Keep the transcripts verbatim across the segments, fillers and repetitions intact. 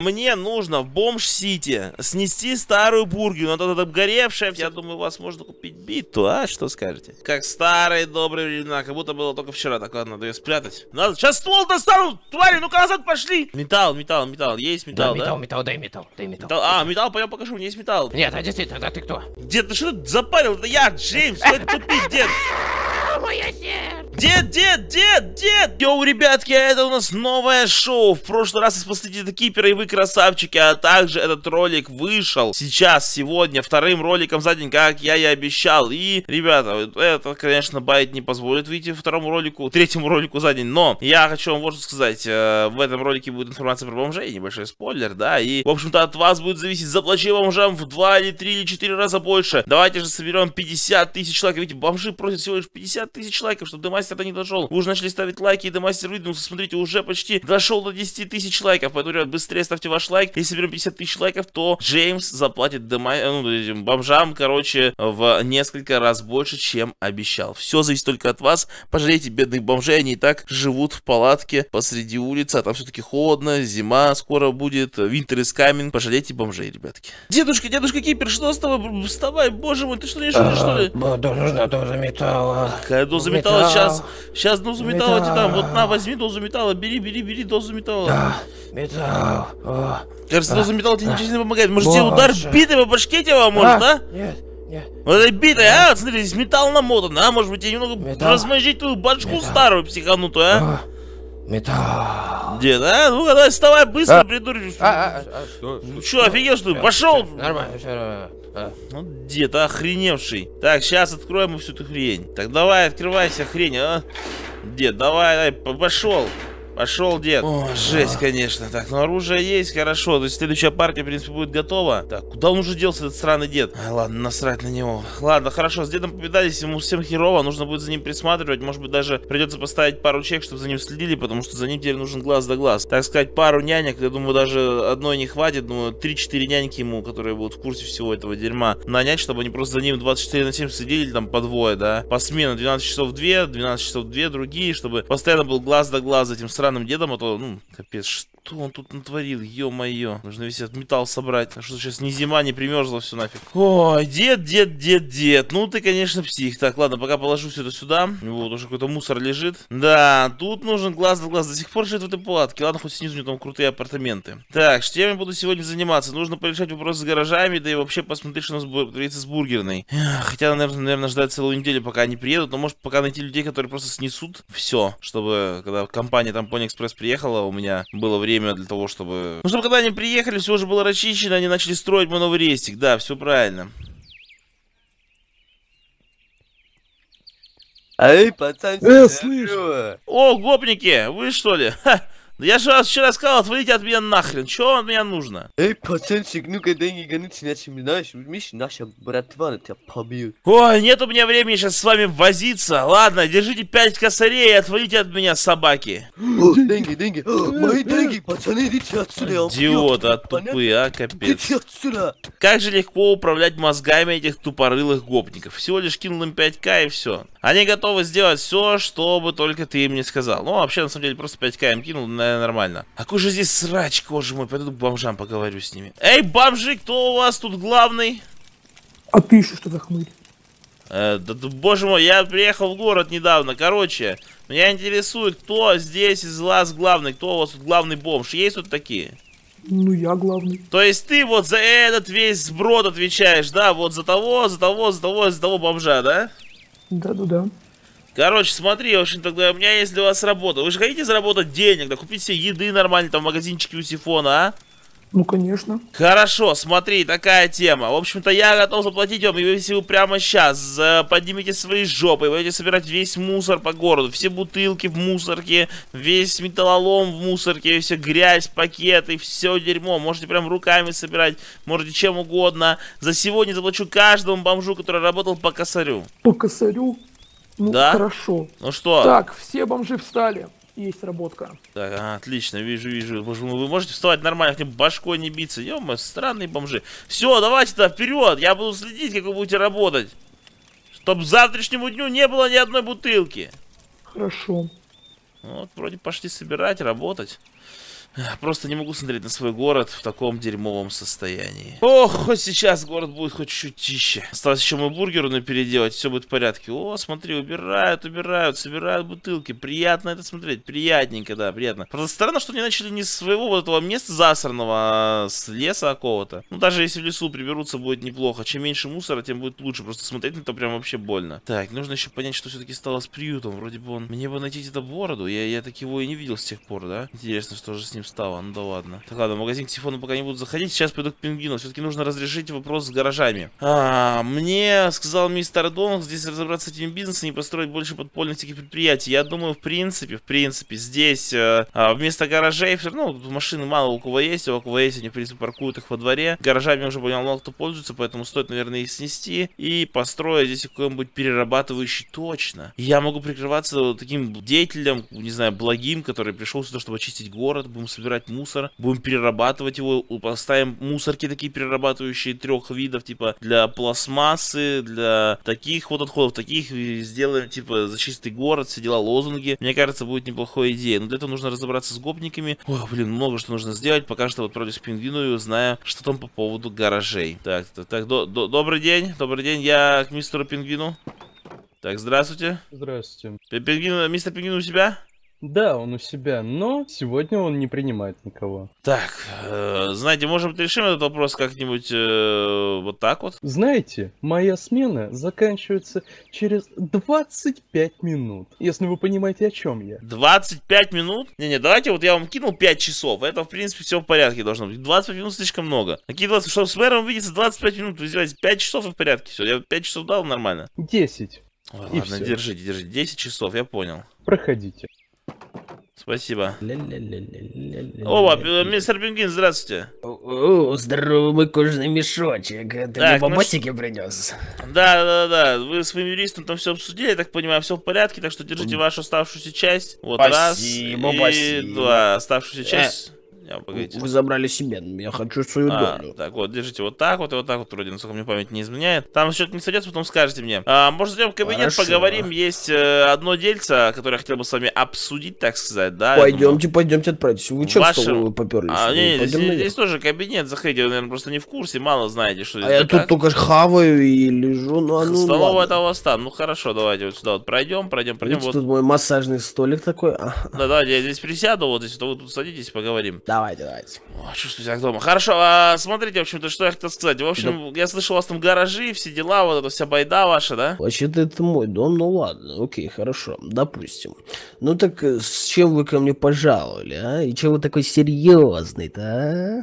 Мне нужно в Бомж-Сити снести старую бургию, но тут обгоревшая. Я думаю, у вас можно купить биту, а? Что скажете? Как старые добрые времена, как будто было только вчера. Так, ладно, надо ее спрятать. Надо... Сейчас ствол достану, твари, ну-ка назад пошли! Металл, металл, металл, есть металл, да? Металл, да? металл, дай металл, дай металл. металл. А, металл, пойдем покажу, у меня есть металл. Нет, а действительно, да ты кто? Дед, ты что тут запарил? Это я, Джеймс, что это тупик, дед? Мое сердце! Дед, дед, дед, дед! Йоу, ребятки, это у нас новое шоу. В прошлый раз из последнего Кипера, и вы красавчики. А также этот ролик вышел сейчас, сегодня, вторым роликом за день, как я и обещал. И, ребята, это, конечно, байт не позволит выйти второму ролику, третьему ролику за день. Но я хочу вам вот что сказать. В этом ролике будет информация про бомжей, небольшой спойлер, да? И, в общем-то, от вас будет зависеть, заплачи бомжам в два или три или четыре раза больше. Давайте же соберем пятьдесят тысяч человек. Видите, бомжи просят всего лишь пятьдесят тысяч лайков, чтобы Демастер до них дошел. Вы уже начали ставить лайки, и Демастер выдвинулся. Смотрите, уже почти дошел до десяти тысяч лайков. Поэтому, ребят, быстрее ставьте ваш лайк. Если соберем пятьдесят тысяч лайков, то Джеймс заплатит дема... ну, бомжам, короче, в несколько раз больше, чем обещал. Все зависит только от вас. Пожалейте бедных бомжей, они и так живут в палатке посреди улицы. А там все-таки холодно, зима скоро будет, winter is coming. Пожалейте бомжей, ребятки. Дедушка, дедушка Кипер, что с тобой? Вставай, боже мой, ты что, не шутишь, что ли? Нужна доза металла. Какая доза металла? металла? Сейчас, сейчас дозу металла тебе там. Вот на, возьми дозу металла, бери, бери, бери дозу металла. Да, металл. О, кажется, а, доза металла тебе а, ничего не помогает. Может, тебе удар битой по башке тебе поможет, а? а? Нет, нет. Вот это битая, нет. а? Смотри, здесь металл намотан, а? Может быть, тебе немного металл. размозжить твою башку металл. старую психанутую, а? а. Металл. Дед, а? Ну-ка, давай, вставай быстро, а? придуришь. А, а, а, что, ну что, что, офигел, что ли? Пошел! Все, нормально, все нормально. А. Ну, дед, охреневший. Так, сейчас откроем всю эту хрень. Так, давай, открывайся, хрень, а? Дед, давай, давай, пошел. Пошел, дед. О, жесть, конечно. Так, ну оружие есть, хорошо. То есть следующая партия, в принципе, будет готова. Так, куда он уже делся, этот сраный дед? А, ладно, насрать на него. Ладно, хорошо, с дедом победались, ему всем херово. Нужно будет за ним присматривать. Может быть, даже придется поставить пару чек, чтобы за ним следили, потому что за ним теперь нужен глаз да глаз. Так сказать, пару нянек, я думаю, даже одной не хватит. Думаю, три-четыре няньки ему, которые будут в курсе всего этого дерьма, нанять, чтобы они просто за ним двадцать четыре на семь следили, там, по двое, да. По сменам двенадцать часов два, двенадцать часов два другие, чтобы постоянно был глаз да глаз за этим сраным дедом, а то, ну, капец, что он тут натворил, ё-моё. Нужно весь этот металл собрать, а что сейчас ни зима, не примерзла, все нафиг. О, дед, дед, дед, дед, ну ты, конечно, псих. Так, ладно, пока положу все это сюда, вот, уже какой-то мусор лежит. Да, тут нужен глаз на глаз, до сих пор жить в этой палатке, ладно, хоть снизу у него там крутые апартаменты. Так, чем я буду сегодня заниматься? Нужно порешать вопрос с гаражами, да и вообще посмотреть, что у нас будет творится с бургерной. Хотя, наверное, наверное, ждать целую неделю, пока они приедут, но может пока найти людей, которые просто снесут все, чтобы, когда компания там Pony Express приехала, у меня было время для того, чтобы... Ну, чтобы когда они приехали, все уже было расчищено, они начали строить мой новый рейстик. Да, все правильно. Эй, пацан, э, слышь! О, гопники, вы что ли? Ха. Да я же вас вчера сказал, отвалите от меня нахрен, чего вам от меня нужно? Эй, пацанчик, ну-ка дай не гониться, иначе, знаешь, наша братва на тебя побьет. Ой, нет у меня времени сейчас с вами возиться. Ладно, держите пять косарей и отвалите от меня, собаки. О, деньги, деньги, о, мои деньги, пацаны, идите отсюда. Идиоты, а тупые, а, капец. Идите отсюда. Как же легко управлять мозгами этих тупорылых гопников. Всего лишь кинул им пять ка и все. Они готовы сделать все, что бы только ты им не сказал. Ну, вообще, на самом деле, просто пять ка им кинул, на нормально. А какой же здесь срач, кожа мой. Пойду к бомжам поговорю с ними. Эй, бомжи, кто у вас тут главный? А ты еще что-то хмырь? Э, да, да, боже мой, я приехал в город недавно. Короче, меня интересует, кто здесь из вас главный, кто у вас тут главный бомж. Есть тут такие? Ну, я главный. То есть ты вот за этот весь сброд отвечаешь, да? Вот за того, за того, за того, за того бомжа, да? Да-да-да. Короче, смотри, в общем, тогда у меня есть для вас работа. Вы же хотите заработать денег, да купить себе еды нормально, там, в магазинчике у Сифона, а? Ну, конечно. Хорошо, смотри, такая тема. В общем-то, я готов заплатить вам, если вы прямо сейчас поднимите свои жопы и будете собирать весь мусор по городу. Все бутылки в мусорке, весь металлолом в мусорке, вся грязь, пакеты, все дерьмо. Можете прям руками собирать, можете чем угодно. За сегодня заплачу каждому бомжу, который работал по косарю. По косарю? Ну, да? Хорошо. Ну что? Так, все бомжи встали. Есть работка. Так, а, отлично, вижу, вижу. Боже мой, вы можете вставать нормально, хотя бы башкой не биться. Ё-моё, странные бомжи. Все, давайте-то вперед. Я буду следить, как вы будете работать. Чтоб завтрашнему дню не было ни одной бутылки. Хорошо. Вот, вроде пошли собирать, работать. Просто не могу смотреть на свой город в таком дерьмовом состоянии. Ох, хоть сейчас город будет хоть чуть тише. Осталось еще мой бургер но переделать, все будет в порядке. О, смотри, убирают, убирают, собирают бутылки. Приятно это смотреть, приятненько, да, приятно. Просто странно, что они начали не с своего вот этого места засранного, а с леса какого-то. Ну, даже если в лесу приберутся, будет неплохо. Чем меньше мусора, тем будет лучше. Просто смотреть на это прям вообще больно. Так, нужно еще понять, что все-таки стало с приютом. Вроде бы он... Мне бы найти где-то бороду. Я, я так его и не видел с тех пор, да? Интересно, что же с ним стало. Ну да ладно. Так, ладно, в магазин к телефону пока не буду заходить. Сейчас пойду к пингвину. Все-таки нужно разрешить вопрос с гаражами. А, мне сказал мистер Донг здесь разобраться с этим бизнесом и построить больше подпольных таких предприятий. Я думаю, в принципе, в принципе, здесь э, вместо гаражей, все равно машины мало у кого есть, у кого есть, они, в принципе, паркуют их во дворе. Гаражами уже понял, мало кто пользуется, поэтому стоит, наверное, их снести и построить здесь какой-нибудь перерабатывающий точно. Я могу прикрываться вот таким деятелем, не знаю, благим, который пришел сюда, чтобы очистить город, будем собирать мусор, будем перерабатывать его, поставим мусорки такие перерабатывающие трех видов, типа для пластмассы, для таких вот отходов, таких, и сделаем, типа, за чистый город, все дела, лозунги. Мне кажется, будет неплохая идея, но для этого нужно разобраться с гопниками. Ой, блин, много что нужно сделать, пока что отправлюсь к пингвину и узнаю, что там по поводу гаражей. Так, так, так, до, до, добрый день, добрый день, я к мистеру Пингвину. Так, здравствуйте. Здравствуйте. Пингвин, мистер Пингвин у себя? Да, он у себя, но сегодня он не принимает никого. Так, э, знаете, может, решим этот вопрос как-нибудь э, вот так вот? Знаете, моя смена заканчивается через двадцать пять минут, если вы понимаете, о чем я. двадцать пять минут? Не-не, давайте вот я вам кинул пять часов, это, в принципе, все в порядке должно быть. двадцать пять минут слишком много. Какие двадцать, чтобы с мэром видеться двадцать пять минут, вы сделаете пять часов и в порядке, все, я пять часов дал, нормально. десять. Ой, ладно, все. держите, держите, десять часов, я понял. Проходите. Спасибо. О, мистер Пингвин, здравствуйте. О, здорово, мой кожаный мешочек. Ты мне бабосики принес? Да, да, да. Вы своим юристом там все обсудили, я так понимаю, все в порядке, так что держите вашу оставшуюся часть. Вот раз и два. Оставшуюся часть. Вы забрали себе, я хочу свою а, долю. Так вот, держите вот так вот и вот так вот, вроде, насколько мне память не изменяет. Там счет не сойдется, потом скажете мне. А, может, зайдем в кабинет, хорошо, поговорим. Есть э, одно дельце, которое я хотел бы с вами обсудить, так сказать, да? Пойдемте, думаю... пойдемте отправитесь. Вы что, ваши... в стол поперлись? А, не, не, здесь, здесь тоже кабинет, заходите, вы, наверное, просто не в курсе, мало знаете, что здесь. А я тут только хаваю и лежу, ну а ну столовая это у вас там, ну хорошо, давайте вот сюда вот пройдем, пройдем, пройдем. Видите, вот... тут мой массажный столик такой. Да, давайте я здесь присяду, вот здесь, то вы тут садитесь, поговорим. Давайте, давайте. О, чувствую себя дома. Хорошо, а смотрите, в общем-то, что я хотел сказать. В общем, да. Я слышал, у вас там гаражи, все дела, вот эта вся байда ваша, да? Вообще-то это мой дом, ну ладно, окей, хорошо, допустим. Ну так с чем вы ко мне пожаловали, а? И чего вы такой серьезный-то,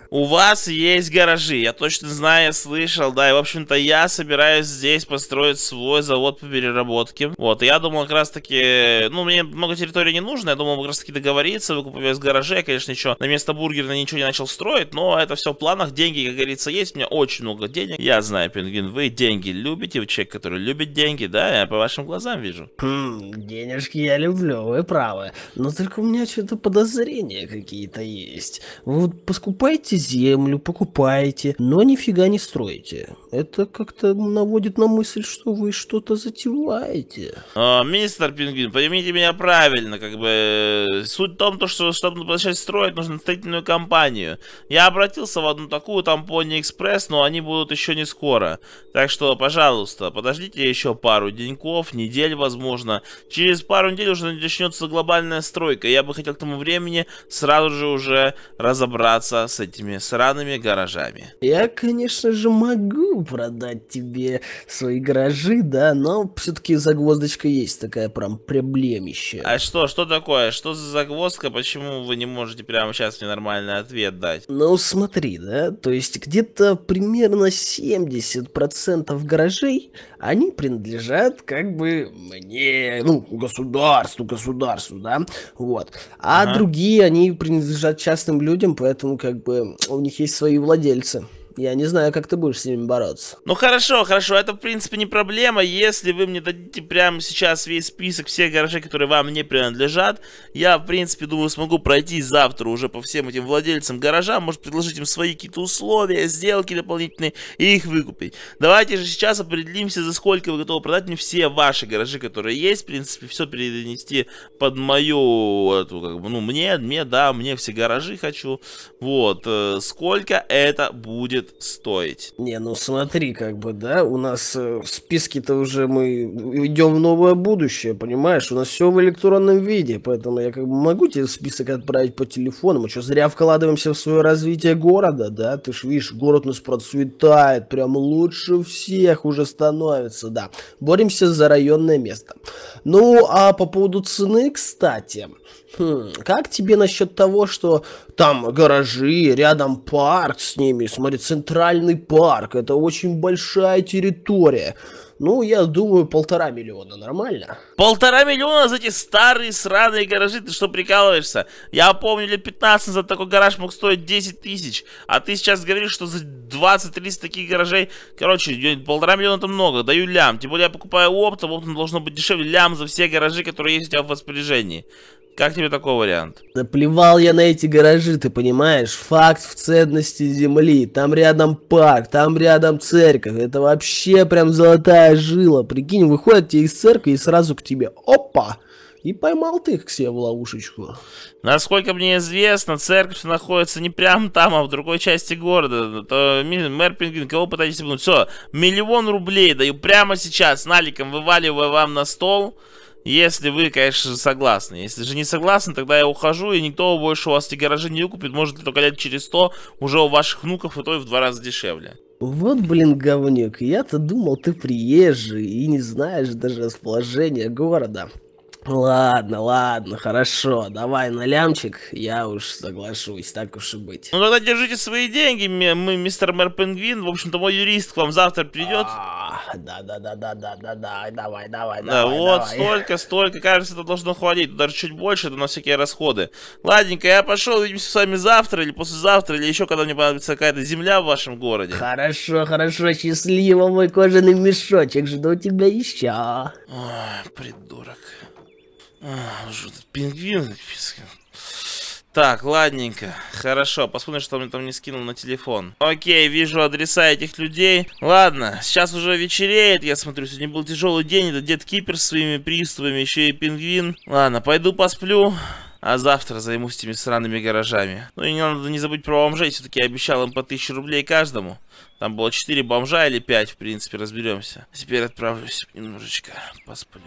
а? У вас есть гаражи, я точно знаю, я слышал, да, и в общем-то я собираюсь здесь построить свой завод по переработке. Вот, и я думал как раз-таки, ну мне много территории не нужно, я думал как раз-таки договориться, выкупывая с гаражей, конечно, еще на место бургерной ничего не начал строить, но это все в планах, деньги, как говорится, есть, у меня очень много денег. Я знаю, Пингвин, вы деньги любите, вы человек, который любит деньги, да, я по вашим глазам вижу. Хм, денежки я люблю, вы правы, но только у меня что-то подозрения какие-то есть. Вы вот поскупаете землю, покупаете, но нифига не строите. Это как-то наводит на мысль, что вы что-то затеваете. О, мистер Пингвин, поймите меня правильно, как бы, суть в том, что, чтобы начать строить, нужно строительную компанию. Я обратился в одну такую, там Pony Express, но они будут еще не скоро. Так что, пожалуйста, подождите еще пару деньков, недель, возможно. Через пару недель уже начнется глобальная стройка. Я бы хотел к тому времени сразу же уже разобраться с этими сраными гаражами. Я, конечно же, могу продать тебе свои гаражи, да, но все-таки загвоздочка есть такая прям проблемище. А что, что такое? Что за загвоздка? Почему вы не можете прямо сейчас мне нормальный ответ дать? Ну смотри, да, то есть где-то примерно семьдесят процентов гаражей, они принадлежат как бы мне, ну, государству, государству, да, вот. А ага. другие, они принадлежат частным людям, поэтому как бы у них есть свои владельцы. Я не знаю, как ты будешь с ними бороться. Ну хорошо, хорошо, это в принципе не проблема. Если вы мне дадите прямо сейчас весь список всех гаражей, которые вам не принадлежат, я в принципе думаю, смогу пройти завтра уже по всем этим владельцам гаража, может предложить им свои какие-то условия, сделки дополнительные и их выкупить. Давайте же сейчас определимся, за сколько вы готовы продать мне все ваши гаражи, которые есть. В принципе, все перенести под мою, эту, как бы, ну мне, мне, да, мне все гаражи хочу. Вот, э, сколько это будет стоить. Не, ну смотри, как бы, да, у нас э, в списке-то уже мы идем в новое будущее, понимаешь? У нас все в электронном виде, поэтому я как бы могу тебе список отправить по телефону. Мы что, зря вкладываемся в свое развитие города, да? Ты ж видишь, город у нас процветает, прям лучше всех уже становится, да. Боремся за районное место. Ну, а по поводу цены, кстати, хм, как тебе насчет того, что там гаражи, рядом парк с ними, смотри, центральный парк, это очень большая территория. Ну, я думаю, полтора миллиона, нормально? Полтора миллиона за эти старые сраные гаражи? Ты что, прикалываешься? Я помню, лет пятнадцать за такой гараж мог стоить десять тысяч, а ты сейчас говоришь, что за двадцать-тридцать таких гаражей... Короче, полтора миллиона это много, даю лям. Тем более я покупаю оптом, оптом должно быть дешевле. Лям за все гаражи, которые есть у тебя в воспоряжении. Как тебе такой вариант? Да плевал я на эти гаражи, ты понимаешь? Факт в ценности земли. Там рядом парк, там рядом церковь. Это вообще прям золотая жила. Прикинь, выходят тебе из церкви и сразу к тебе. Опа! И поймал ты их к себе в ловушечку. Насколько мне известно, церковь находится не прям там, а в другой части города. То, мэр Пингвин, кого пытаетесь обмануть? Все, миллион рублей даю прямо сейчас, наликом вываливаю вам на стол. Если вы, конечно, согласны. Если же не согласны, тогда я ухожу, и никто больше у вас эти гаражи не выкупит. Может, только лет через сто уже у ваших внуков, и то и в два раза дешевле. Вот, блин, говнюк, я-то думал, ты приезжий и не знаешь даже расположение города. Ладно, ладно, хорошо, давай на лямчик, я уж соглашусь, так уж и быть. Ну тогда держите свои деньги, мы, мистер мэр Пингвин, в общем-то мой юрист к вам завтра придет. Да-да-да-да-да-да-да, давай-давай-давай. Да, вот столько, столько, кажется, это должно хватить, даже чуть больше, это на всякие расходы. Ладненько, я пошел, увидимся с вами завтра или послезавтра, или еще когда мне понадобится какая-то земля в вашем городе. Хорошо, хорошо, счастливо, мой кожаный мешочек, жду тебя еще. Ой, придурок. А, пингвин. Так, ладненько. Хорошо, посмотрим, что мне там не скинул на телефон. Окей, вижу адреса этих людей. Ладно, сейчас уже вечереет, я смотрю, сегодня был тяжелый день. Это дед Кипер с своими приставами, еще и пингвин. Ладно, пойду посплю, а завтра займусь этими сраными гаражами. Ну и не надо не забыть про бомжей, все-таки я обещал им по тысяче рублей каждому. Там было четыре бомжа или пять, в принципе, разберемся. Теперь отправлюсь немножечко посплю.